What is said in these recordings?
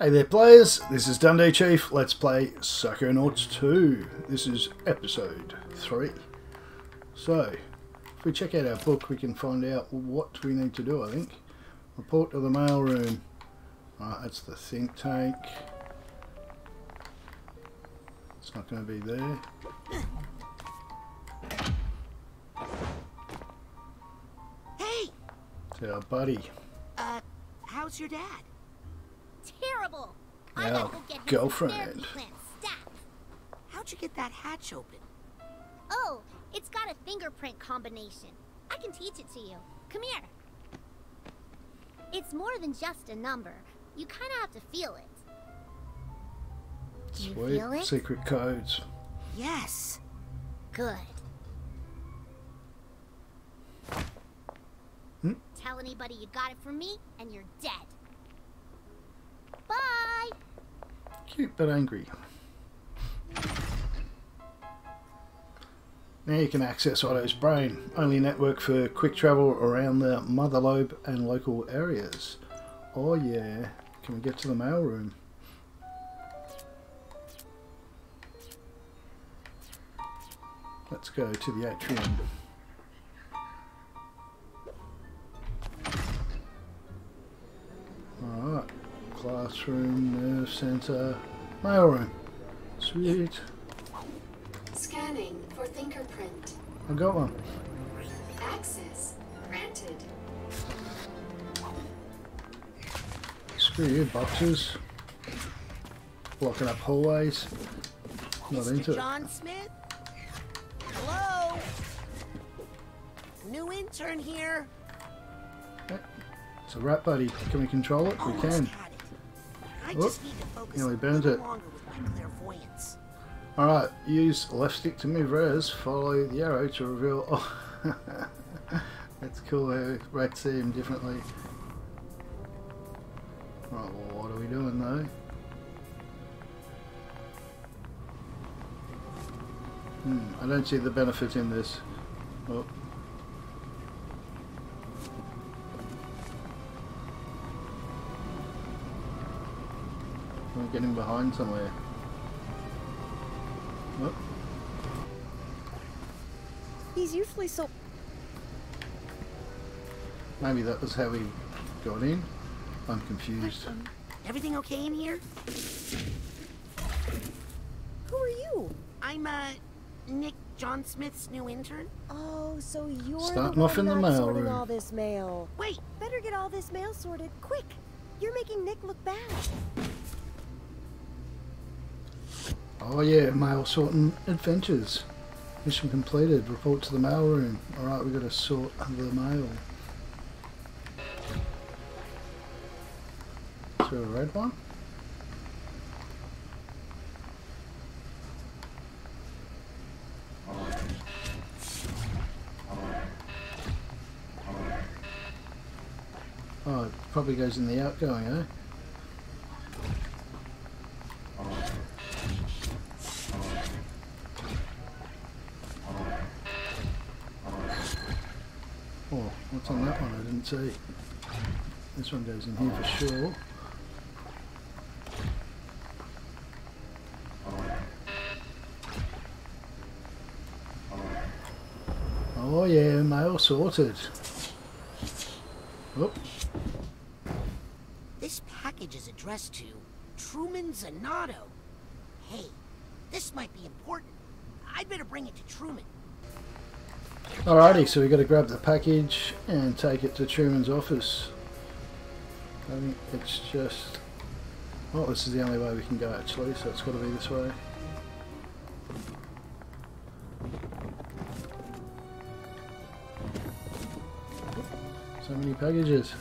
Hey there players, this is Dundee Chief, let's play Psychonauts 2. This is episode 3. So, if we check out our book we can find out what we need to do, I think. Report to the mailroom. Alright, that's the think tank. It's not going to be there. Hey! It's our buddy. How's your dad? Terrible. Our girlfriend. How'd you get that hatch open? Oh, it's got a fingerprint combination. I can teach it to you. Come here. It's more than just a number. You kind of have to feel it. Do you feel it? Secret codes. Yes. Good. Tell anybody you got it from me, and you're dead. Bye. Cute but angry. Now you can access Otto's brain. Only network for quick travel around the mother lobe and local areas. Oh yeah. Can we get to the mailroom? Let's go to the atrium. Alright. Classroom, nerve center, mailroom. Sweet. Scanning for fingerprint. I got one. Access granted. Screw you, boxes. Blocking up hallways. Not Mr. into John it. Smith? Hello? New intern here. Okay. It's a rat buddy. Can we control it? Almost we can. Nearly burned it. Alright, use left stick to move Raz, follow the arrow to reveal. Oh. That's cool how rats see him differently. Alright, well, what are we doing though? I don't see the benefit in this. Oh. We're getting behind somewhere. What? He's usually so... Maybe that was how we got in. I'm confused. Everything okay in here? Who are you? I'm, Nick John Smith's new intern. Oh, so you're starting the off in the mailroom. All this mail. Wait, better get all this mail sorted, quick. You're making Nick look bad. Oh yeah, mail sorting adventures. Mission completed. Report to the mail room. Alright, we've got to sort the mail. Is there a red one? Oh, it probably goes in the outgoing, eh? What's on that one? I didn't see. This one goes in here for sure. Oh yeah, mail sorted. Oh. This package is addressed to Truman Zanotto. Hey, this might be important. I'd better bring it to Truman. Alrighty, so we got to grab the package and take it to Truman's office. I think it's just... Well, this is the only way we can go actually, so it's got to be this way. So many packages.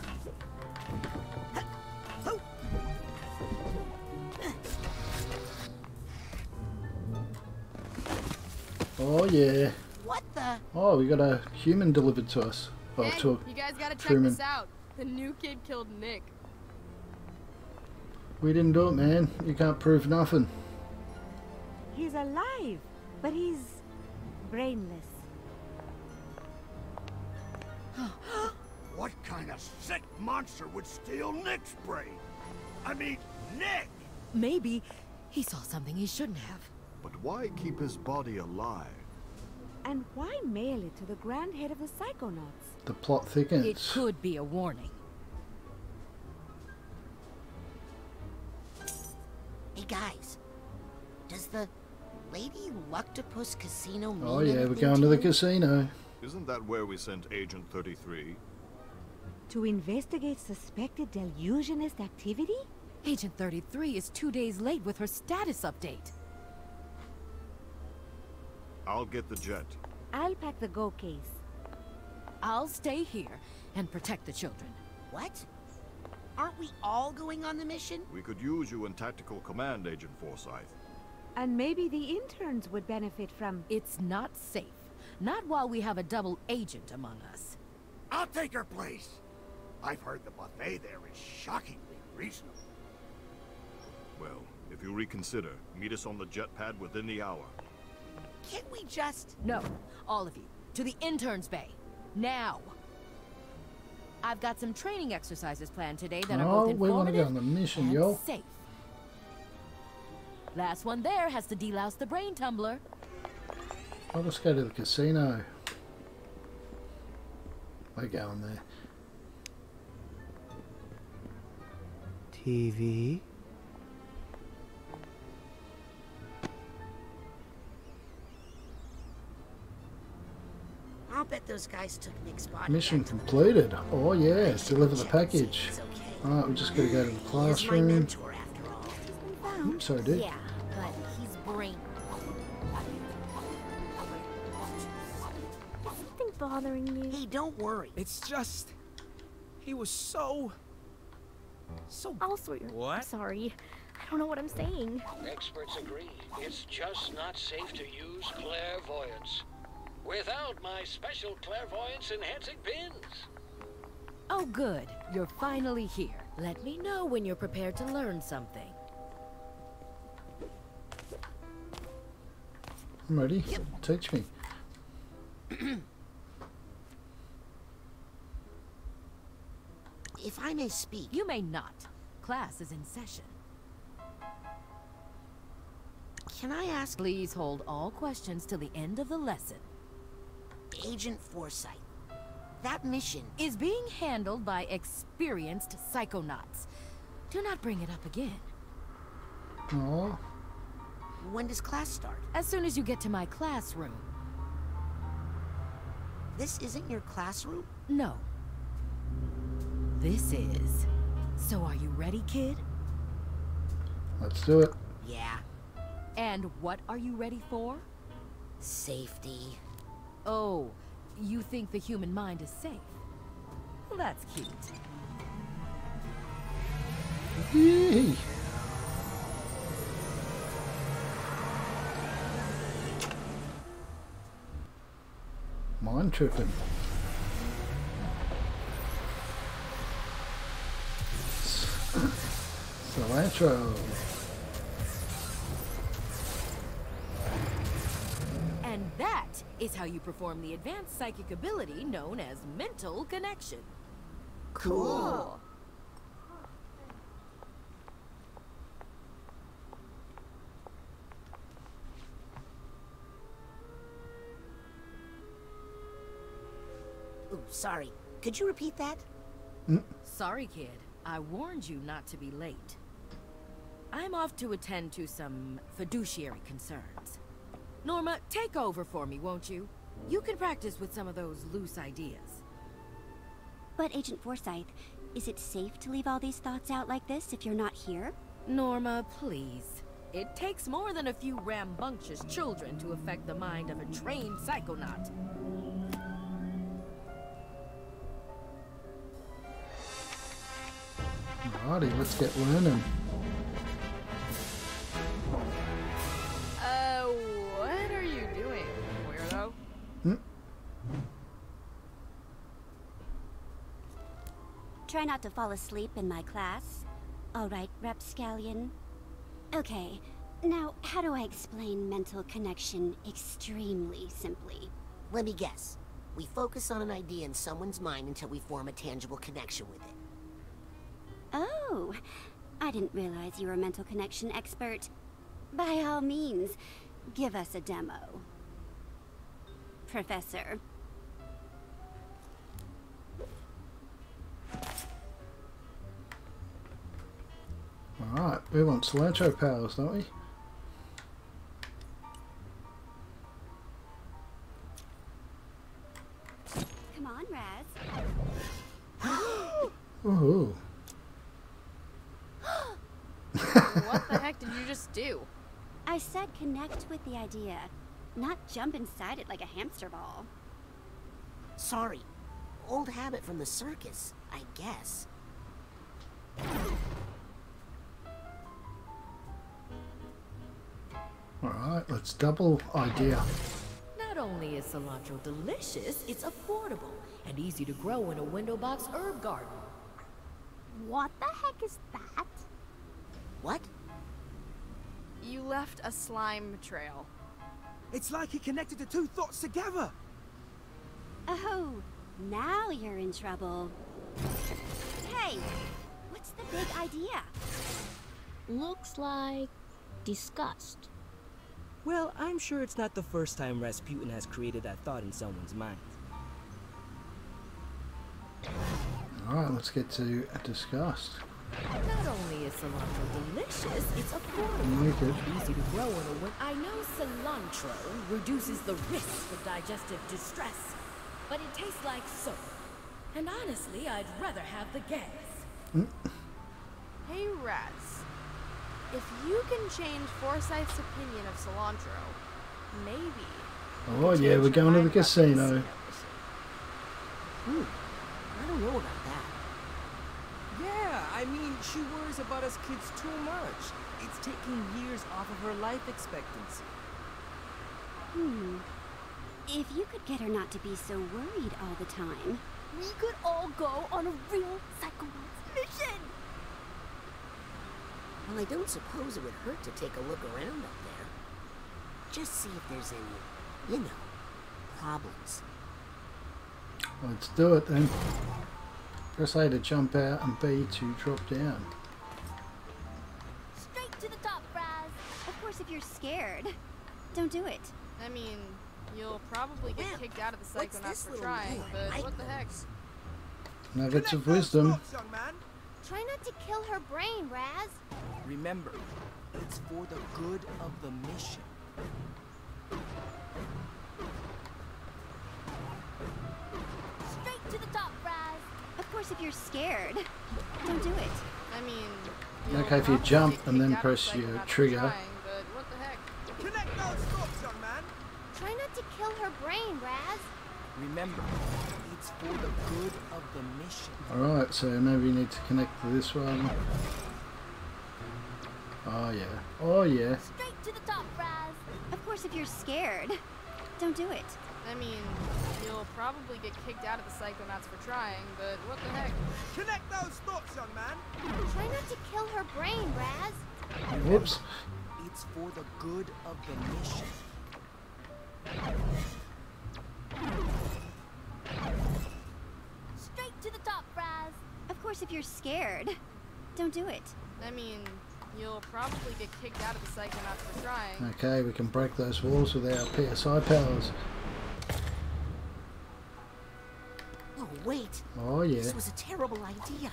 Oh yeah. Oh, we got a human delivered to us. Oh, hey, you guys gotta check this out. The new kid killed Nick. We didn't do it, man. You can't prove nothing. He's alive, but he's brainless. What kind a sick monster would steal Nick's brain. I mean, Nick! Maybe he saw something he shouldn't have. But why keep his body alive? And why mail it to the Grand Head of the Psychonauts? The plot thickens. It could be a warning. Hey guys, does the Lady Lucktopus Casino mean? Oh yeah, we're going to the casino. Isn't that where we sent Agent 33? To investigate suspected delusionist activity? Agent 33 is 2 days late with her status update. I'll get the jet. I'll pack the go case. I'll stay here and protect the children. What? Aren't we all going on the mission? We could use you in tactical command, Agent Forsythe. And maybe the interns would benefit from... It's not safe. Not while we have a double agent among us. I'll take her place. I've heard the buffet there is shockingly reasonable. Well, if you reconsider, meet us on the jet pad within the hour. Can't we just... No, all of you. To the interns bay. Now. I've got some training exercises planned today that are both informative on the mission, and safe. Last one there has to delouse the brain tumbler. I'll just go to the casino. We're going there. TV. I'll bet those guys took Nick's body. Mission completed. Oh yes, deliver the package. Alright, we're just gonna go to the classroom. My mentor, after all. Oops, sorry, dude. Yeah, but he's brain. Something bothering you? Hey, don't worry. It's just he was so what? I'm sorry. I don't know what I'm saying. Experts agree. It's just not safe to use clairvoyance. Without my special clairvoyance enhancing pins. Oh good, you're finally here. Let me know when you're prepared to learn something. I'm ready. Yep. Teach me. If I may speak. You may not. Class is in session. Can I ask? Please hold all questions till the end of the lesson. Agent Forsythe, that mission is being handled by experienced psychonauts. Do not bring it up again. Oh. When does class start? As soon as you get to my classroom. This isn't your classroom? No. This is. So are you ready, kid? Let's do it. Yeah. And what are you ready for? Safety. Oh, you think the human mind is safe? Well, that's cute. Yay. Mind tripping. Cilantro. Is how you perform the advanced psychic ability known as mental connection. Cool. Ooh, sorry. Could you repeat that? Sorry, kid. I warned you not to be late. I'm off to attend to some fiduciary concerns. Norma, take over for me, won't you? You can practice with some of those loose ideas. But Agent Forsythe, is it safe to leave all these thoughts out like this if you're not here? Norma, please. It takes more than a few rambunctious children to affect the mind of a trained psychonaut. Alrighty, let's get learning. Try not to fall asleep in my class. All right, rapscallion. Okay, now how do I explain mental connection extremely simply? Let me guess. We focus on an idea in someone's mind until we form a tangible connection with it. Oh, I didn't realize you were a mental connection expert. By all means, give us a demo, Professor. Alright, we want cilantro powers, don't we? Come on, Raz. Ooh. What the heck did you just do? I said connect with the idea, not jump inside it like a hamster ball. Sorry. Old habit from the circus, I guess. Alright, let's double idea. Not only is cilantro delicious, it's affordable and easy to grow in a window box herb garden. What the heck is that? What? You left a slime trail. It's like he connected the two thoughts together. Oh, now you're in trouble. Hey, what's the big idea? Looks like disgust. Well, I'm sure it's not the first time Rasputin has created that thought in someone's mind. Alright, let's get to disgust. Not only is cilantro delicious, it's affordable and easy to grow in a way. I know cilantro reduces the risk of digestive distress, but it tastes like soap. And honestly, I'd rather have the gas. Hey, Raz. If you can change Forsythe's opinion of cilantro, maybe... Oh yeah, we're going to the casino. Ooh, I don't know about that. Yeah, I mean, she worries about us kids too much. It's taking years off of her life expectancy. Hmm. If you could get her not to be so worried all the time, we could all go on a real Psychonauts mission! Well, I don't suppose it would hurt to take a look around up there. Just see if there's any, you know, problems. Let's do it then. Press A to jump out and B to drop down. Straight to the top, Raz. Of course, if you're scared, don't do it. I mean, you'll probably get kicked out of the Psychonauts for trying, but what the heck? Nuggets of wisdom. Try not to kill her brain, Raz. Remember, it's for the good of the mission. Straight to the top, Raz. Of course, if you're scared, don't do it. I mean, okay, if you jump and then press your trigger. What the heck? Connect those thoughts, young man. Try not to kill her brain, Raz. Remember, it's for the good of the mission. Alright, so maybe you need to connect to this one. Oh yeah. Oh yeah. Straight to the top, Raz. Of course, if you're scared, don't do it. I mean, you'll probably get kicked out of the Psychonauts for trying, but what the heck? Connect those thoughts, young man. Try not to kill her brain, Raz. Whoops. It's for the good of the mission. Straight to the top, Raz. Of course, if you're scared, don't do it. I mean, you'll probably get kicked out of the Psychonauts for trying. Okay, we can break those walls with our PSI powers. Oh wait! Oh yeah! This was a terrible idea.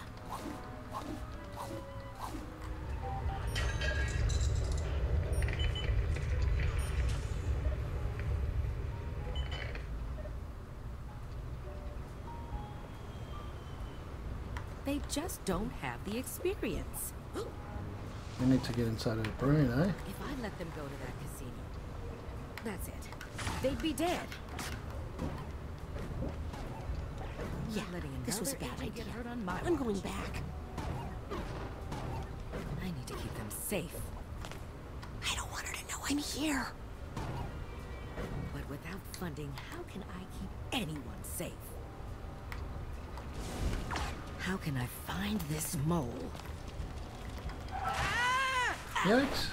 They just don't have the experience. We need to get inside of the brain, eh? If I let them go to that casino, that's it. They'd be dead. Yeah, this was a bad idea. I'm going back. I need to keep them safe. I don't want her to know I'm here. But without funding, how can I keep anyone safe? How can I find this mole? Yikes.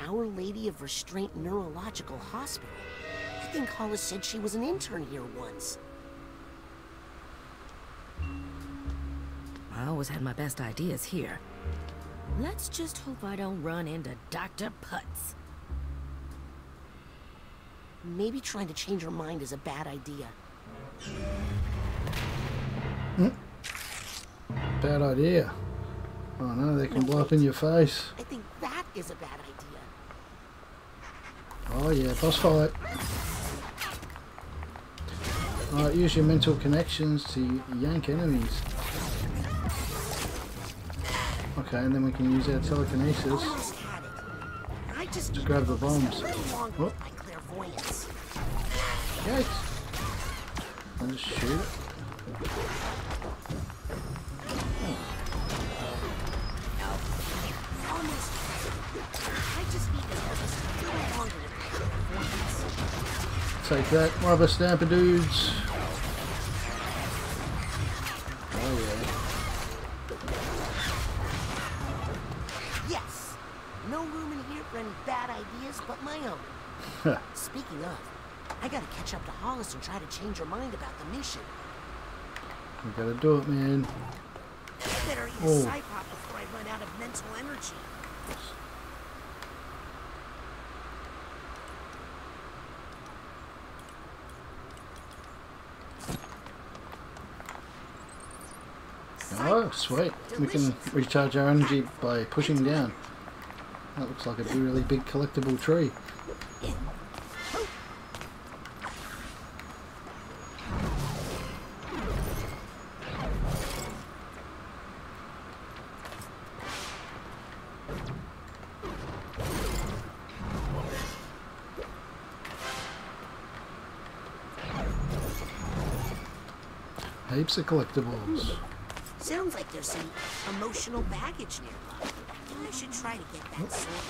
Our Our Lady of Restraint Neurological Hospital. I think Hollis said she was an intern here once. I always had my best ideas here. Let's just hope I don't run into Dr. Putz. Maybe trying to change her mind is a bad idea. Bad idea. Oh no, they can blow up in your face. I think that is a bad idea. Oh yeah, boss fight. Alright, use your mental connections to yank enemies. Okay, and then we can use our telekinesis to grab the bombs. Oh. Yikes. And just shoot it. Take that, rubber stamper dudes. Oh yeah. Yes. No room in here for any bad ideas but my own. Speaking of, I gotta catch up to Hollis and try to change her mind about the mission. You gotta do it, man. I better eat a psypop before I run out of mental energy. Oh, sweet. We can recharge our energy by pushing down. That looks like a really big collectible tree. Heaps of collectibles. Sounds like there's some emotional baggage nearby. I should try to get that sorted.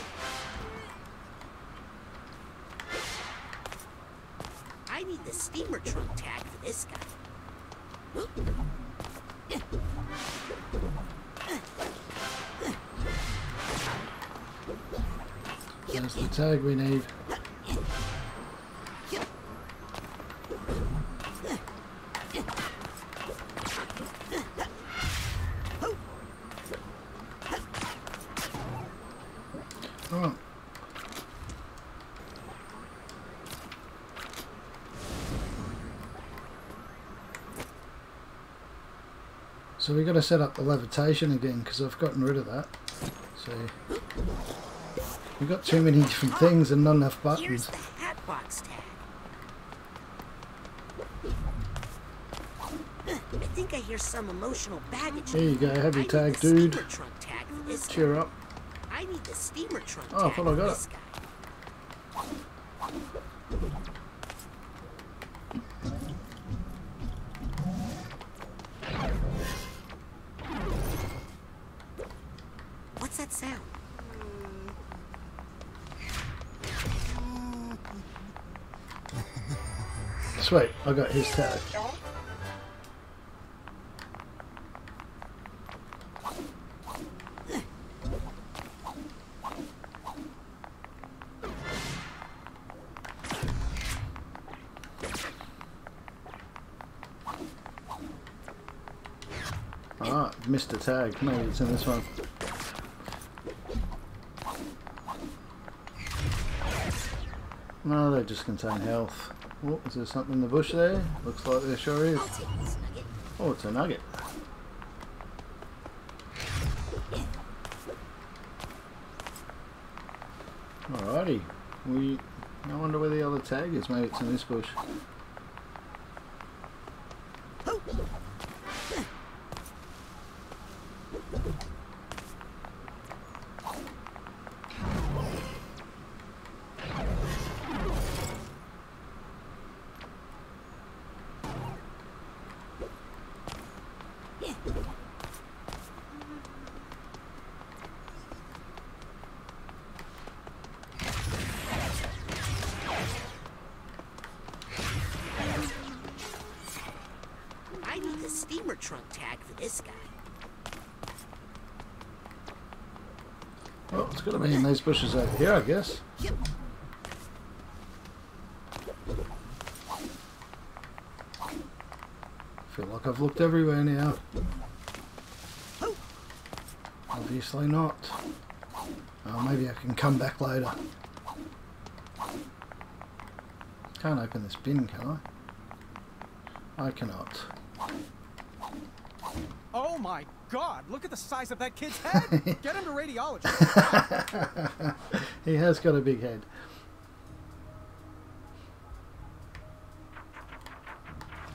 I need the steamer trunk tag for this guy. That's the tag we need. So we got to set up the levitation again because I've gotten rid of that. So we got too many different things and not enough buttons. Here's the hat box tag. I think I hear some emotional baggage. There you go, have your tag, dude. Cheer up. I need the steamer trunk. Oh, I thought I got it. Sweet, I got his tag. Ah, missed a tag. Maybe it's in this one. No, they just contain health. Oh, is there something in the bush there? Looks like there sure is. Oh, it's a nugget. Alrighty. I wonder where the other tag is. Maybe it's in this bush. Trunk tag for this guy. Well, it's going to be in these bushes over here, I guess. Feel like I've looked everywhere now. Obviously not. Oh, maybe I can come back later. Can't open this bin, can I? I cannot. Oh my God, look at the size of that kid's head! Get him to radiology! He has got a big head.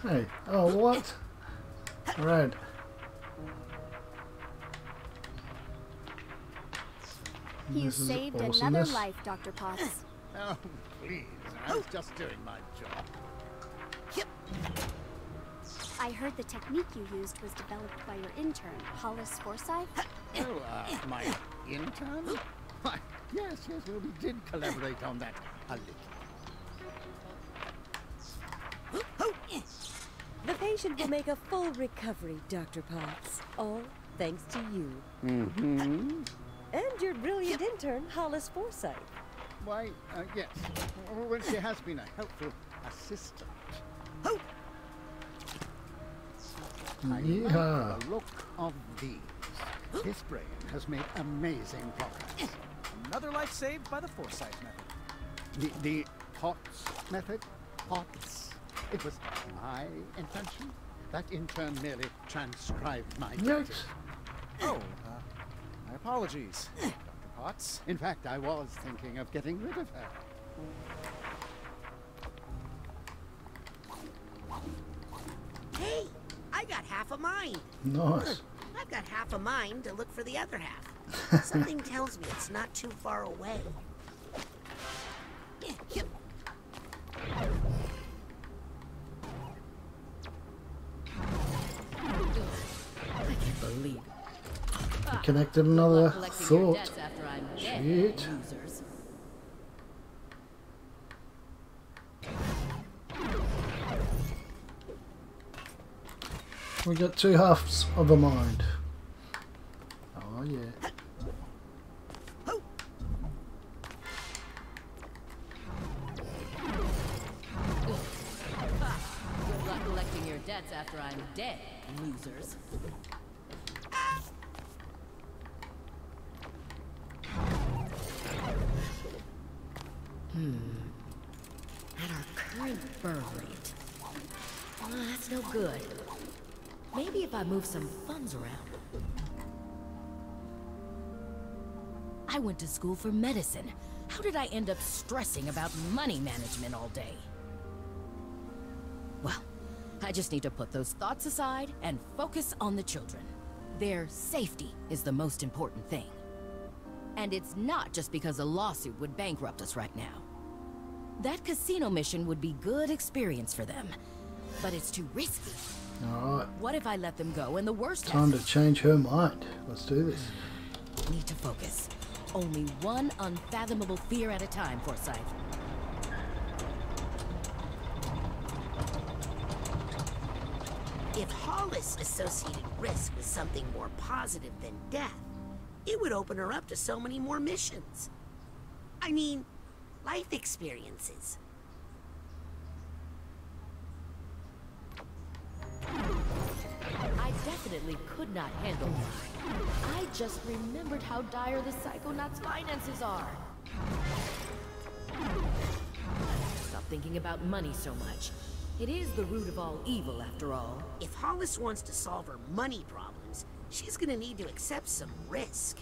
Hey, oh what? Right. You saved another life, Dr. Potts. Oh, please, I was just doing my job. Yep. I heard the technique you used was developed by your intern, Hollis Forsythe. Oh, my intern? Why, yes, well, we did collaborate on that a little. The patient will make a full recovery, Dr. Potts. All thanks to you. Mm-hmm. And your brilliant intern, Hollis Forsyth. Why, yes. Well, she has been a helpful assistant. Oh. I like the look of these. His brain has made amazing progress. Another life saved by the Forsyth method. The Potts method? Potts. It was my invention. That intern merely transcribed my data. Oh, apologies, Dr. Potts. In fact, I was thinking of getting rid of her. Hey, I got half a mind. Nice. I've got half a mind to look for the other half. Something tells me it's not too far away. I can't believe it. Connected another thought. Shit. We got two halves of a mind. Oh yeah. Good luck collecting your debts after I'm dead, losers. At our current burn rate. Well, that's no good. Maybe if I move some funds around. I went to school for medicine. How did I end up stressing about money management all day? Well, I just need to put those thoughts aside and focus on the children. Their safety is the most important thing. And it's not just because a lawsuit would bankrupt us right now. That casino mission would be good experience for them, but it's too risky. All right. What if I let them go and the worst happens? Time to change her mind. Let's do this. Need to focus. Only one unfathomable fear at a time, Forsyth. If Hollis associated risk with something more positive than death, it would open her up to so many more missions. I mean, life experiences. I definitely could not handle that. I just remembered how dire the Psychonauts' finances are. Stop thinking about money so much. It is the root of all evil, after all. If Hollis wants to solve her money problems, she's gonna need to accept some risk.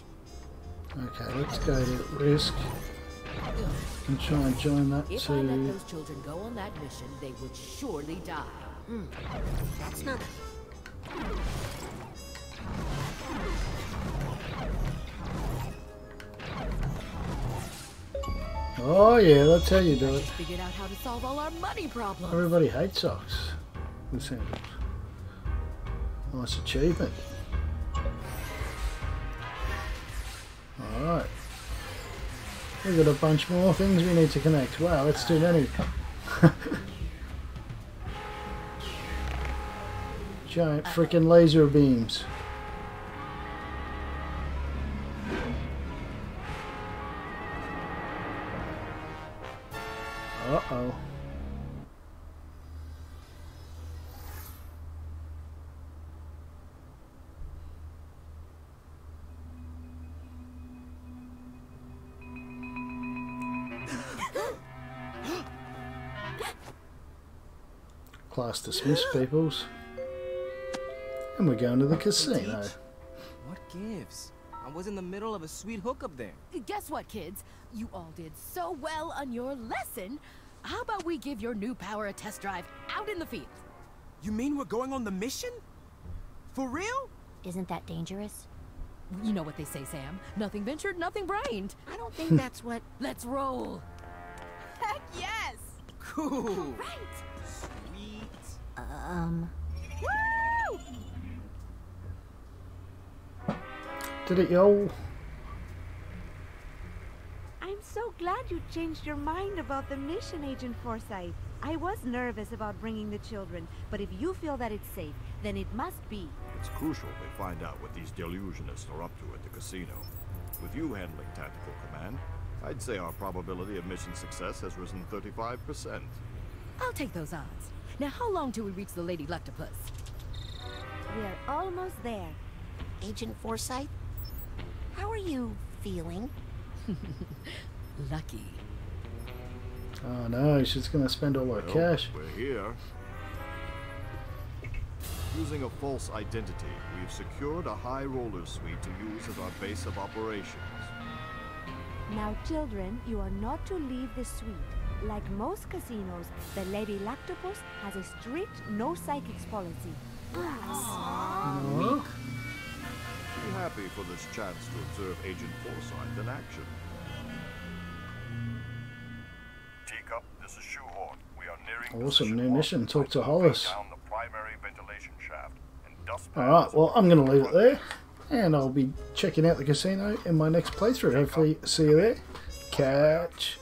Okay, let's go to risk. And try and join that to... If I let those children go on that mission, they would surely die. That's not... Oh yeah, that's how you do it. Figured out how to solve all our money problems. Everybody hates socks. Nice achievement. Alright. We've got a bunch more things we need to connect. Wow, that's too many. Giant freaking laser beams. Uh-oh. Class dismissed, peoples. And we're going to the casino. What gives? I was in the middle of a sweet hookup there. Guess what, kids? You all did so well on your lesson. How about we give your new power a test drive out in the field? You mean we're going on the mission? For real? Isn't that dangerous? You know what they say, Sam. Nothing ventured, nothing brained. I don't think that's what... Let's roll. Heck yes! Cool. All right. Sweet. Woo! Did it, yo? I'm so glad you changed your mind about the mission, Agent Forsythe. I was nervous about bringing the children, but if you feel that it's safe, then it must be. It's crucial they find out what these delusionists are up to at the casino. With you handling tactical command, I'd say our probability of mission success has risen 35%. I'll take those odds. Now, how long till we reach the Lady Lucktopus? We're almost there. Agent Forsythe? How are you feeling? Lucky. Oh no, she's gonna spend all our cash. We're here. Using a false identity, we've secured a high roller suite to use as our base of operations. Now children, you are not to leave the suite. Like most casinos, the Lady Lucktopus has a strict no psychics policy. Aww. Be happy for this chance to observe Agent Forsythe in action. Teacup, this is Shoehorn. We are nearing. Awesome new mission. Talk to Hollis. Alright, well, I'm going to leave it there, and I'll be checking out the casino in my next playthrough. Hopefully, see you there. Catch.